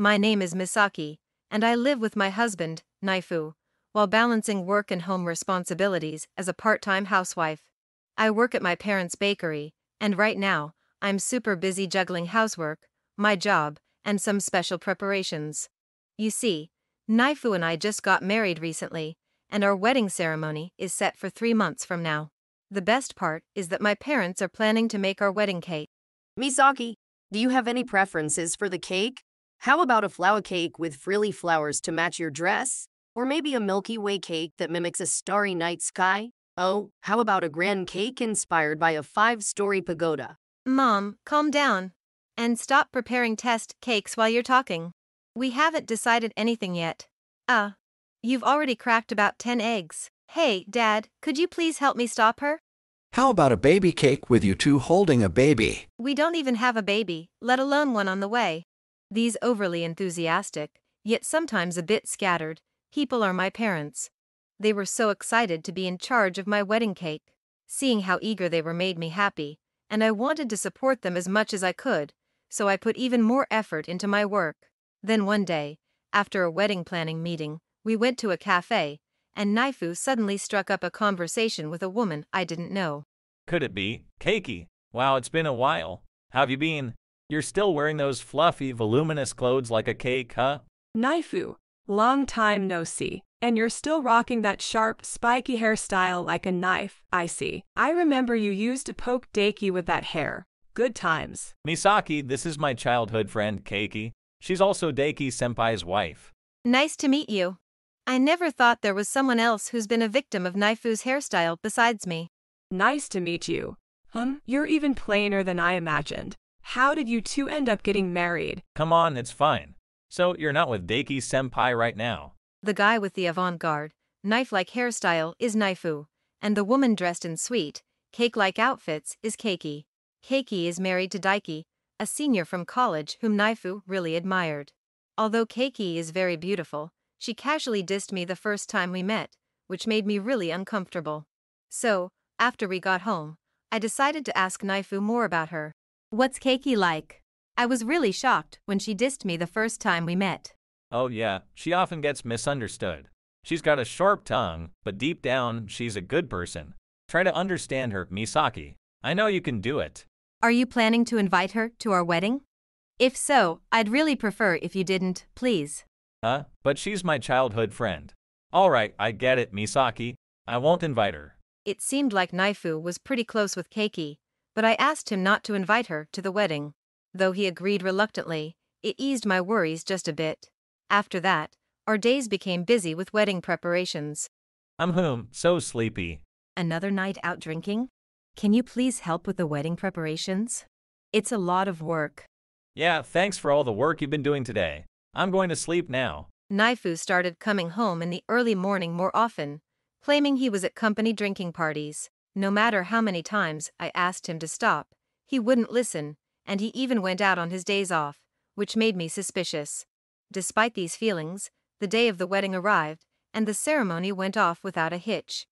My name is Misaki, and I live with my husband, Naifu, while balancing work and home responsibilities as a part-time housewife. I work at my parents' bakery, and right now, I'm super busy juggling housework, my job, and some special preparations. You see, Naifu and I just got married recently, and our wedding ceremony is set for 3 months from now. The best part is that my parents are planning to make our wedding cake. Misaki, do you have any preferences for the cake? How about a flower cake with frilly flowers to match your dress? Or maybe a Milky Way cake that mimics a starry night sky? Oh, how about a grand cake inspired by a 5-story pagoda? Mom, calm down. And stop preparing test cakes while you're talking. We haven't decided anything yet. You've already cracked about 10 eggs. Hey, Dad, could you please help me stop her? How about a baby cake with you two holding a baby? We don't even have a baby, let alone one on the way. These overly enthusiastic, yet sometimes a bit scattered, people are my parents. They were so excited to be in charge of my wedding cake. Seeing how eager they were made me happy, and I wanted to support them as much as I could, so I put even more effort into my work. Then one day, after a wedding planning meeting, we went to a cafe, and Naifu suddenly struck up a conversation with a woman I didn't know. Could it be Keiki? Wow, it's been a while. How have you been? You're still wearing those fluffy, voluminous clothes like a cake, huh? Naifu, long time no see. And you're still rocking that sharp, spiky hairstyle like a knife, I see. I remember you used to poke Daiki with that hair. Good times. Misaki, this is my childhood friend Keiki. She's also Daiki-senpai's wife. Nice to meet you. I never thought there was someone else who's been a victim of Naifu's hairstyle besides me. Nice to meet you. You're even plainer than I imagined. How did you two end up getting married? Come on, it's fine. So you're not with Daiki-senpai right now. The guy with the avant-garde, knife-like hairstyle is Naifu, and the woman dressed in sweet, cake-like outfits is Keiki. Keiki is married to Daiki, a senior from college whom Naifu really admired. Although Keiki is very beautiful, she casually dissed me the first time we met, which made me really uncomfortable. So, after we got home, I decided to ask Naifu more about her. What's Keiki like? I was really shocked when she dissed me the first time we met. Oh yeah, she often gets misunderstood. She's got a sharp tongue, but deep down, she's a good person. Try to understand her, Misaki. I know you can do it. Are you planning to invite her to our wedding? If so, I'd really prefer if you didn't, please. But she's my childhood friend. Alright, I get it, Misaki. I won't invite her. It seemed like Naifu was pretty close with Keiki, but I asked him not to invite her to the wedding. Though he agreed reluctantly, it eased my worries just a bit. After that, our days became busy with wedding preparations. I'm so sleepy. Another night out drinking? Can you please help with the wedding preparations? It's a lot of work. Yeah, thanks for all the work you've been doing today. I'm going to sleep now. Naifu started coming home in the early morning more often, claiming he was at company drinking parties. No matter how many times I asked him to stop, he wouldn't listen, and he even went out on his days off, which made me suspicious. Despite these feelings, the day of the wedding arrived, and the ceremony went off without a hitch.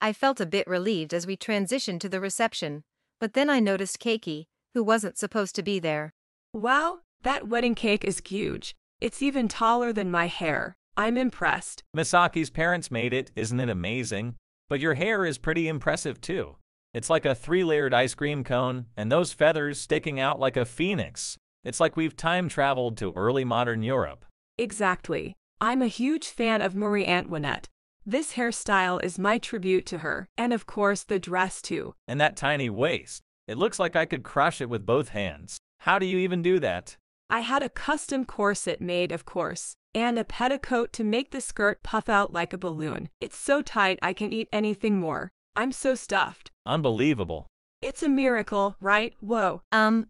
I felt a bit relieved as we transitioned to the reception, but then I noticed Keiki, who wasn't supposed to be there. Wow, that wedding cake is huge. It's even taller than my hair. I'm impressed. Misaki's parents made it, isn't it amazing? But your hair is pretty impressive too. It's like a 3-layered ice cream cone, and those feathers sticking out like a phoenix. It's like we've time traveled to early modern Europe. Exactly. I'm a huge fan of Marie Antoinette. This hairstyle is my tribute to her, and of course the dress too. And that tiny waist. It looks like I could crush it with both hands. How do you even do that? I had a custom corset made, of course, and a petticoat to make the skirt puff out like a balloon. It's so tight I can eat anything more. I'm so stuffed. Unbelievable. It's a miracle, right? Whoa.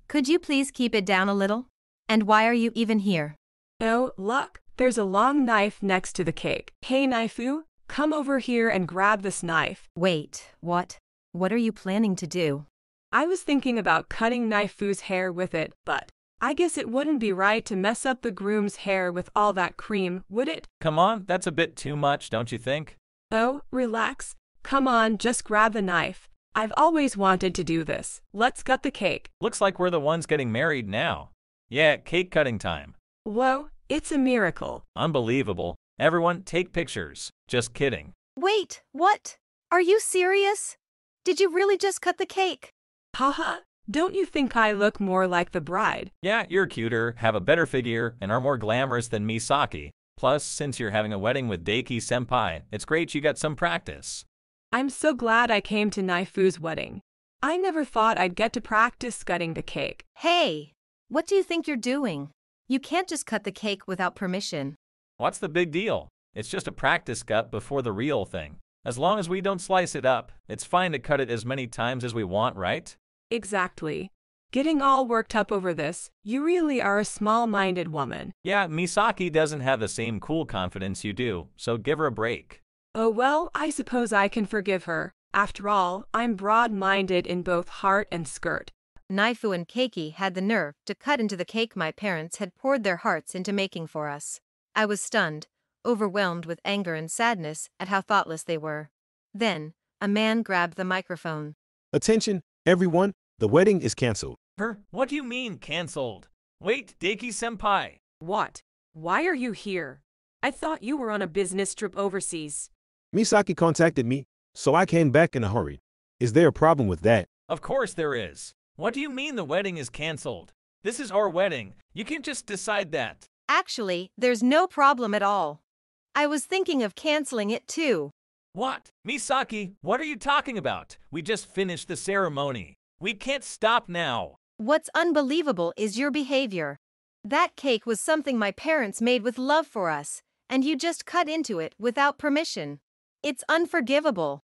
Could you please keep it down a little? And why are you even here? Oh, look, there's a long knife next to the cake. Hey, Naifu, come over here and grab this knife. Wait, what? What are you planning to do? I was thinking about cutting Naifu's hair with it, but I guess it wouldn't be right to mess up the groom's hair with all that cream, would it? Come on, that's a bit too much, don't you think? Oh, relax. Come on, just grab the knife. I've always wanted to do this. Let's cut the cake. Looks like we're the ones getting married now. Yeah, cake cutting time. Whoa, It's a miracle. Unbelievable. Everyone, take pictures. Just kidding. Wait, what? Are you serious? Did you really just cut the cake? Haha, don't you think I look more like the bride? Yeah, you're cuter, have a better figure, and are more glamorous than Misaki. Plus, since you're having a wedding with Daiki-senpai, it's great you got some practice. I'm so glad I came to Naifu's wedding. I never thought I'd get to practice cutting the cake. Hey, what do you think you're doing? You can't just cut the cake without permission. What's the big deal? It's just a practice cut before the real thing. As long as we don't slice it up, it's fine to cut it as many times as we want, right? Exactly. Getting all worked up over this, you really are a small-minded woman. Yeah, Misaki doesn't have the same cool confidence you do, so give her a break. Oh well, I suppose I can forgive her. After all, I'm broad-minded in both heart and skirt. Naifu and Keiki had the nerve to cut into the cake my parents had poured their hearts into making for us. I was stunned, overwhelmed with anger and sadness at how thoughtless they were. Then, a man grabbed the microphone. Attention, everyone. The wedding is cancelled. Her? What do you mean, cancelled? Wait, Daiki-senpai. What? Why are you here? I thought you were on a business trip overseas. Misaki contacted me, so I came back in a hurry. Is there a problem with that? Of course there is. What do you mean the wedding is cancelled? This is our wedding. You can't just decide that. Actually, there's no problem at all. I was thinking of canceling it too. What? Misaki, what are you talking about? We just finished the ceremony. We can't stop now. What's unbelievable is your behavior. That cake was something my parents made with love for us, and you just cut into it without permission. It's unforgivable.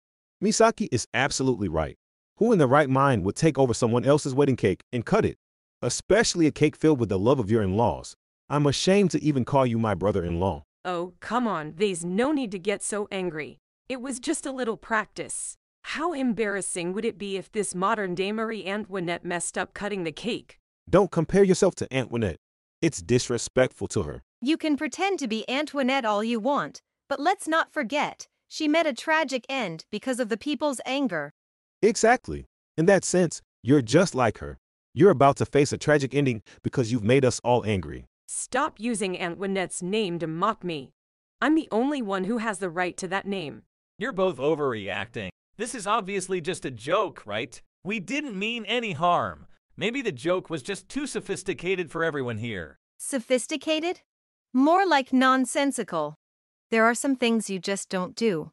Misaki is absolutely right. Who in their right mind would take over someone else's wedding cake and cut it? Especially a cake filled with the love of your in-laws. I'm ashamed to even call you my brother-in-law. Oh, come on. There's no need to get so angry. It was just a little practice. How embarrassing would it be if this modern-day Marie Antoinette messed up cutting the cake? Don't compare yourself to Antoinette. It's disrespectful to her. You can pretend to be Antoinette all you want, but let's not forget, she met a tragic end because of the people's anger. Exactly. In that sense, you're just like her. You're about to face a tragic ending because you've made us all angry. Stop using Antoinette's name to mock me. I'm the only one who has the right to that name. You're both overreacting. This is obviously just a joke, right? We didn't mean any harm. Maybe the joke was just too sophisticated for everyone here. Sophisticated? More like nonsensical. There are some things you just don't do.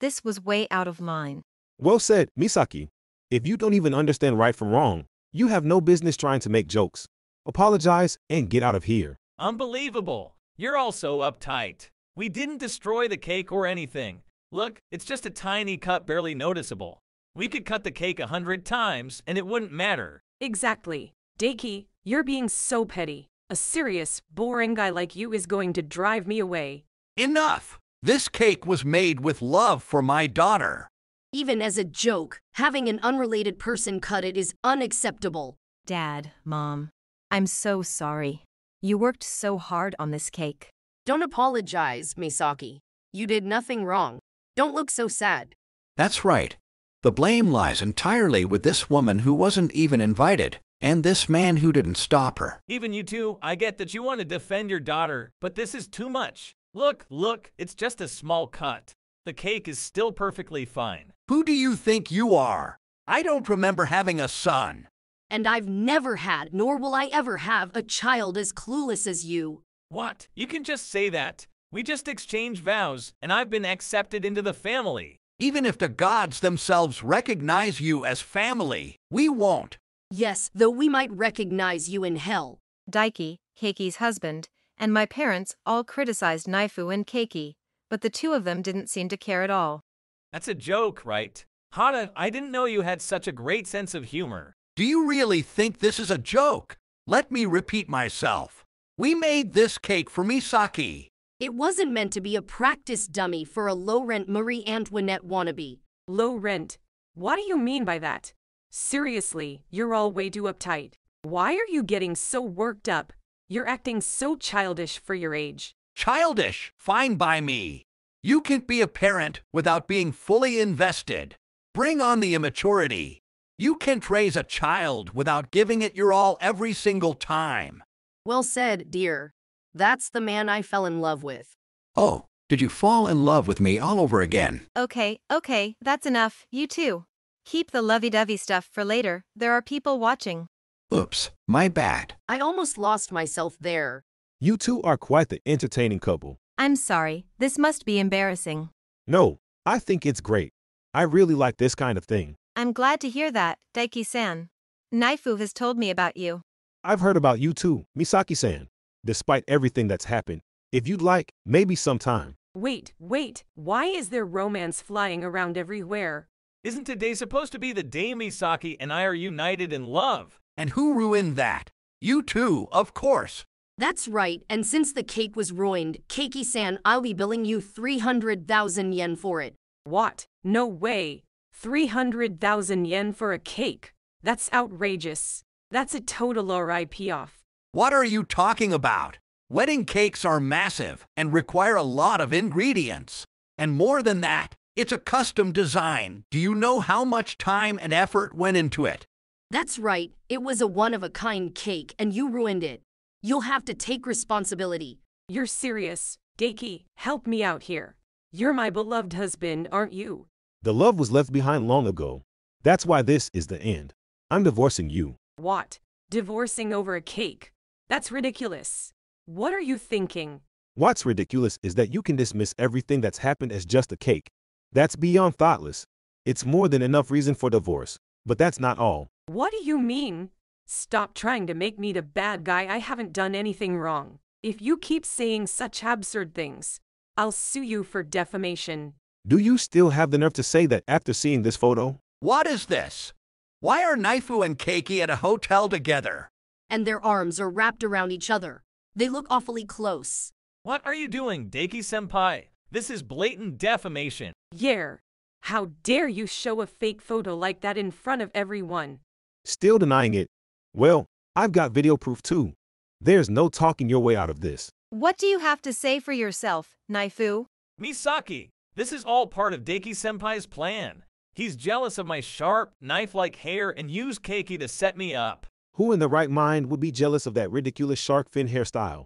This was way out of line. Well said, Misaki. If you don't even understand right from wrong, you have no business trying to make jokes. Apologize and get out of here. Unbelievable. You're all so uptight. We didn't destroy the cake or anything. Look, it's just a tiny cut, barely noticeable. We could cut the cake 100 times, and it wouldn't matter. Exactly. Daiki, you're being so petty. A serious, boring guy like you is going to drive me away. Enough! This cake was made with love for my daughter. Even as a joke, having an unrelated person cut it is unacceptable. Dad, Mom, I'm so sorry. You worked so hard on this cake. Don't apologize, Misaki. You did nothing wrong. Don't look so sad. That's right. The blame lies entirely with this woman who wasn't even invited, and this man who didn't stop her. Even you two, I get that you want to defend your daughter, but this is too much. Look, it's just a small cut. The cake is still perfectly fine. Who do you think you are? I don't remember having a son. And I've never had, nor will I ever have, a child as clueless as you. What? You can just say that. We just exchanged vows, and I've been accepted into the family. Even if the gods themselves recognize you as family, we won't. Yes, though we might recognize you in hell. Daiki, Keiki's husband, and my parents all criticized Naifu and Keiki, but the two of them didn't seem to care at all. That's a joke, right? Hana, I didn't know you had such a great sense of humor. Do you really think this is a joke? Let me repeat myself. We made this cake for Misaki. It wasn't meant to be a practice dummy for a low-rent Marie Antoinette wannabe. Low-rent? What do you mean by that? Seriously, you're all way too uptight. Why are you getting so worked up? You're acting so childish for your age. Childish? Fine by me. You can't be a parent without being fully invested. Bring on the immaturity. You can't raise a child without giving it your all every single time. Well said, dear. That's the man I fell in love with. Oh, did you fall in love with me all over again? Okay, that's enough, you too. Keep the lovey-dovey stuff for later, there are people watching. Oops, my bad. I almost lost myself there. You two are quite the entertaining couple. I'm sorry, this must be embarrassing. No, I think it's great. I really like this kind of thing. I'm glad to hear that, Daiki-san. Naifu has told me about you. I've heard about you too, Misaki-san. Despite everything that's happened, if you'd like, maybe sometime. Wait, why is there romance flying around everywhere? Isn't today supposed to be the day Misaki and I are united in love? And who ruined that? You too, of course. That's right, and since the cake was ruined, Keiki-san, I'll be billing you 300,000 yen for it. What? No way. 300,000 yen for a cake? That's outrageous. That's a total RIP off. What are you talking about? Wedding cakes are massive and require a lot of ingredients. And more than that, it's a custom design. Do you know how much time and effort went into it? That's right. It was a one-of-a-kind cake, and you ruined it. You'll have to take responsibility. You're serious. Daiki, help me out here. You're my beloved husband, aren't you? The love was left behind long ago. That's why this is the end. I'm divorcing you. What? Divorcing over a cake? That's ridiculous. What are you thinking? What's ridiculous is that you can dismiss everything that's happened as just a cake. That's beyond thoughtless. It's more than enough reason for divorce, but that's not all. What do you mean? Stop trying to make me the bad guy. I haven't done anything wrong. If you keep saying such absurd things, I'll sue you for defamation. Do you still have the nerve to say that after seeing this photo? What is this? Why are Naifu and Keiki at a hotel together? And their arms are wrapped around each other. They look awfully close. What are you doing, Daiki-senpai? This is blatant defamation. Yeah. How dare you show a fake photo like that in front of everyone? Still denying it? Well, I've got video proof too. There's no talking your way out of this. What do you have to say for yourself, Naifu? Misaki, this is all part of Daiki-senpai's plan. He's jealous of my sharp, knife-like hair and used Keiki to set me up. Who in their right mind would be jealous of that ridiculous shark fin hairstyle?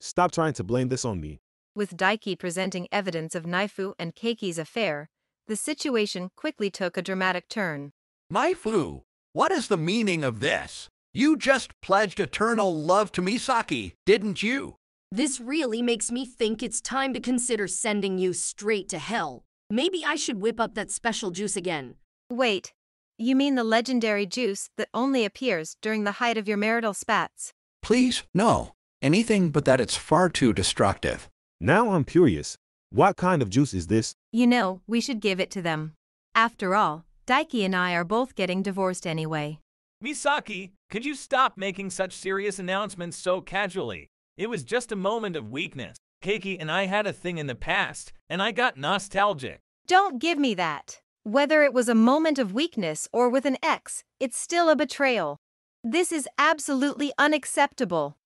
Stop trying to blame this on me. With Daiki presenting evidence of Naifu and Keiki's affair, the situation quickly took a dramatic turn. Naifu! What is the meaning of this? You just pledged eternal love to Misaki, didn't you? This really makes me think it's time to consider sending you straight to hell. Maybe I should whip up that special juice again. Wait, you mean the legendary juice that only appears during the height of your marital spats? Please, no. Anything but that, it's far too destructive. Now I'm curious. What kind of juice is this? You know, we should give it to them. After all, Daiki and I are both getting divorced anyway. Misaki, could you stop making such serious announcements so casually? It was just a moment of weakness. Keiki and I had a thing in the past, and I got nostalgic. Don't give me that. Whether it was a moment of weakness or with an ex, it's still a betrayal. This is absolutely unacceptable.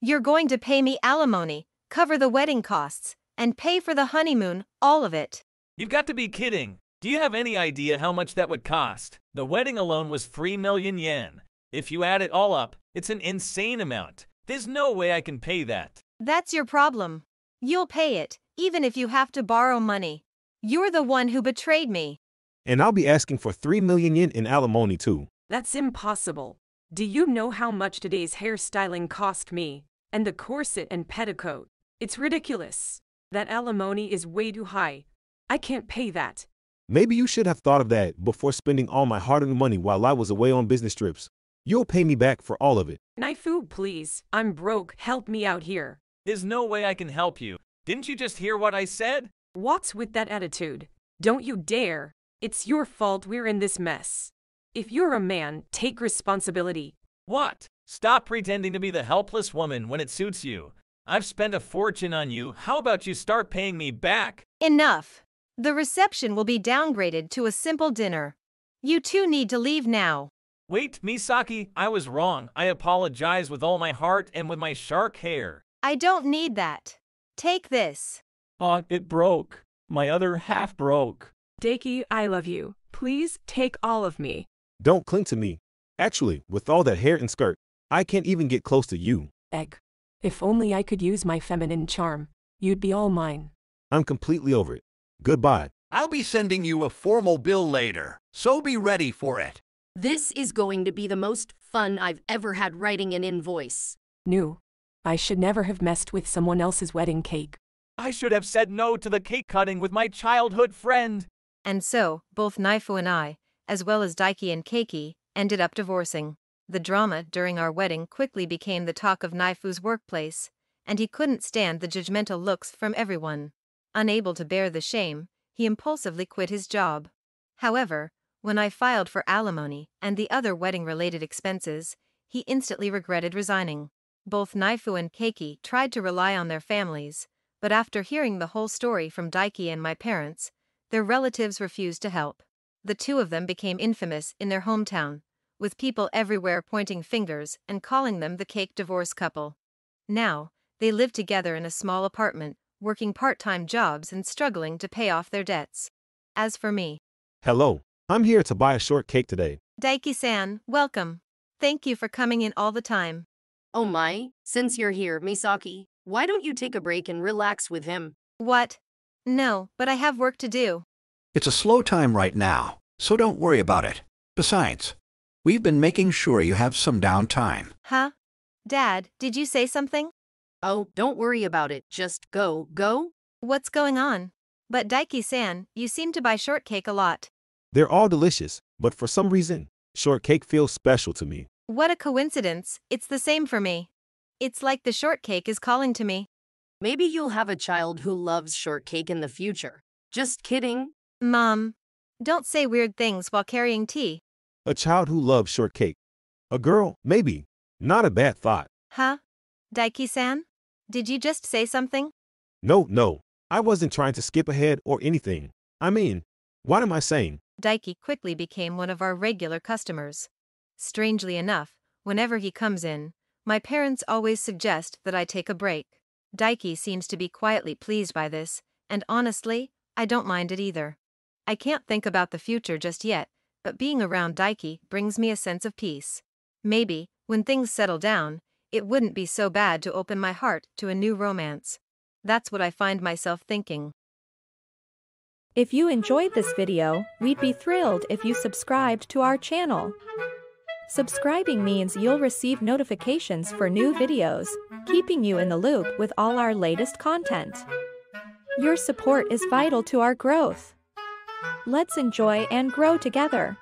You're going to pay me alimony, cover the wedding costs, and pay for the honeymoon, all of it. You've got to be kidding. Do you have any idea how much that would cost? The wedding alone was 3 million yen. If you add it all up, it's an insane amount. There's no way I can pay that. That's your problem. You'll pay it, even if you have to borrow money. You're the one who betrayed me. And I'll be asking for 3 million yen in alimony too. That's impossible. Do you know how much today's hairstyling cost me? And the corset and petticoat? It's ridiculous. That alimony is way too high. I can't pay that. Maybe you should have thought of that before spending all my hard-earned money while I was away on business trips. You'll pay me back for all of it. Naifu, please. I'm broke. Help me out here. There's no way I can help you. Didn't you just hear what I said? What's with that attitude? Don't you dare. It's your fault we're in this mess. If you're a man, take responsibility. What? Stop pretending to be the helpless woman when it suits you. I've spent a fortune on you. How about you start paying me back? Enough. The reception will be downgraded to a simple dinner. You two need to leave now. Wait, Misaki, I was wrong. I apologize with all my heart and with my shark hair. I don't need that. Take this. Aw, it broke. My other half broke. Daiki, I love you. Please take all of me. Don't cling to me. Actually, with all that hair and skirt, I can't even get close to you. Egg. If only I could use my feminine charm, you'd be all mine. I'm completely over it. Goodbye. I'll be sending you a formal bill later, so be ready for it. This is going to be the most fun I've ever had writing an invoice. No. I should never have messed with someone else's wedding cake. I should have said no to the cake cutting with my childhood friend. And so, both Naifu and I, as well as Daiki and Keiki, ended up divorcing. The drama during our wedding quickly became the talk of Naifu's workplace, and he couldn't stand the judgmental looks from everyone. Unable to bear the shame, he impulsively quit his job. However, when I filed for alimony and the other wedding-related expenses, he instantly regretted resigning. Both Naifu and Keiki tried to rely on their families, but after hearing the whole story from Daiki and my parents, their relatives refused to help. The two of them became infamous in their hometown, with people everywhere pointing fingers and calling them the cake divorce couple. Now, they live together in a small apartment, working part-time jobs and struggling to pay off their debts. As for me... Hello, I'm here to buy a shortcake today. Daiki-san, welcome. Thank you for coming in all the time. Oh my, since you're here, Misaki, why don't you take a break and relax with him? What? No, but I have work to do. It's a slow time right now, so don't worry about it. Besides, we've been making sure you have some downtime. Huh? Dad, did you say something? Oh, don't worry about it. Just go. What's going on? But Daiki-san, you seem to buy shortcake a lot. They're all delicious, but for some reason, shortcake feels special to me. What a coincidence, it's the same for me. It's like the shortcake is calling to me. Maybe you'll have a child who loves shortcake in the future. Just kidding. Mom, don't say weird things while carrying tea. A child who loves shortcake. A girl, maybe. Not a bad thought. Huh? Daiki-san? Did you just say something? No. I wasn't trying to skip ahead or anything. I mean, what am I saying? Daiki quickly became one of our regular customers. Strangely enough, whenever he comes in, my parents always suggest that I take a break. Daiki seems to be quietly pleased by this, and honestly, I don't mind it either. I can't think about the future just yet, but being around Daiki brings me a sense of peace. Maybe, when things settle down, it wouldn't be so bad to open my heart to a new romance. That's what I find myself thinking. If you enjoyed this video, we'd be thrilled if you subscribed to our channel. Subscribing means you'll receive notifications for new videos, keeping you in the loop with all our latest content. Your support is vital to our growth. Let's enjoy and grow together.